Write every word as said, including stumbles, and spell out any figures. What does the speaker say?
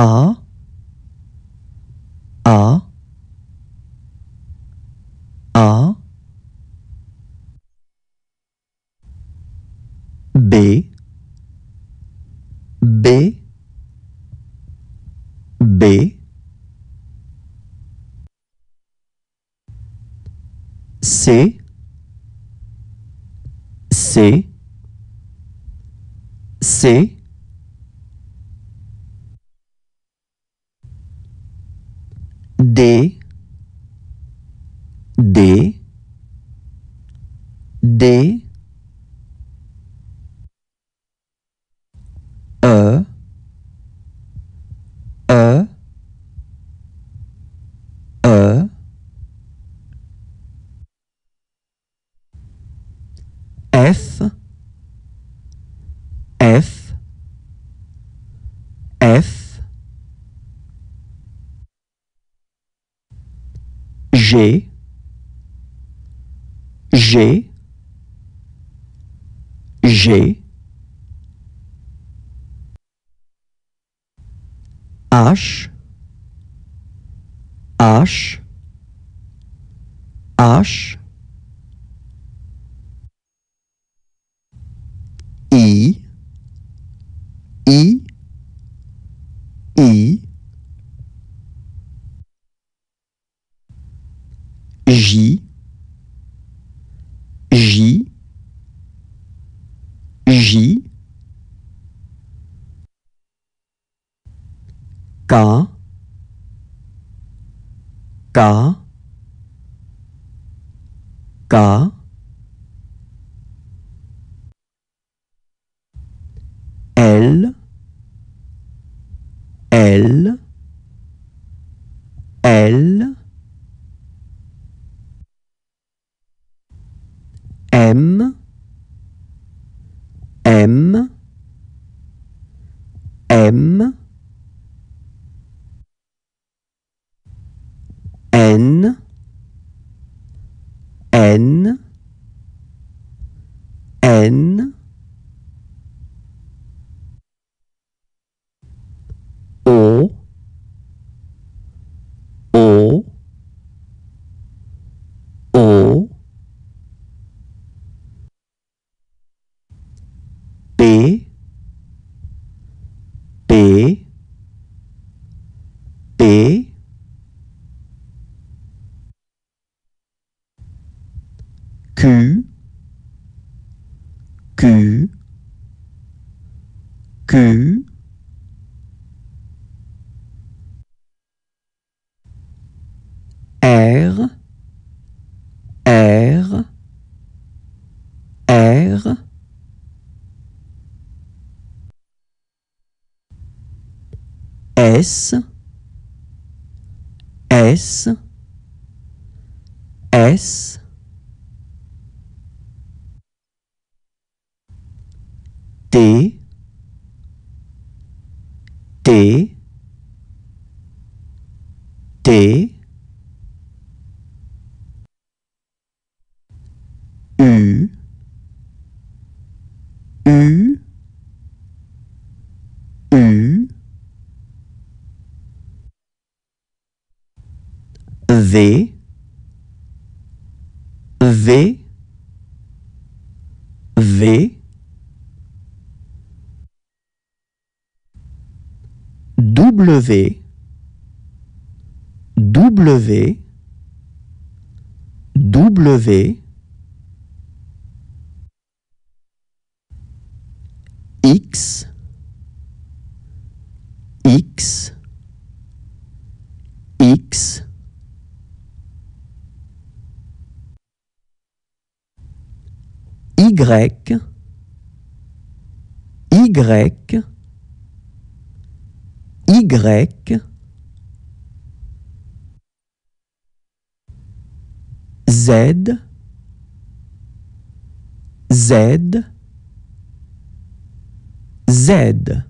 A, A, A, B, B, B, C, C, C, D, D, D, E, E, E, F, F, F, G, G, G, H, H, H, I, I, I, J, J, J, K, K, K, L, L, L, M, M, M, N, N, N, O, O, O, P, P, P, Q, Q, Q, R, R, R, S, S, S, T, T, T, U, U, U, V, V, V, W, W, W, X, X, X, Y, Y, Y, Z, Z, Z.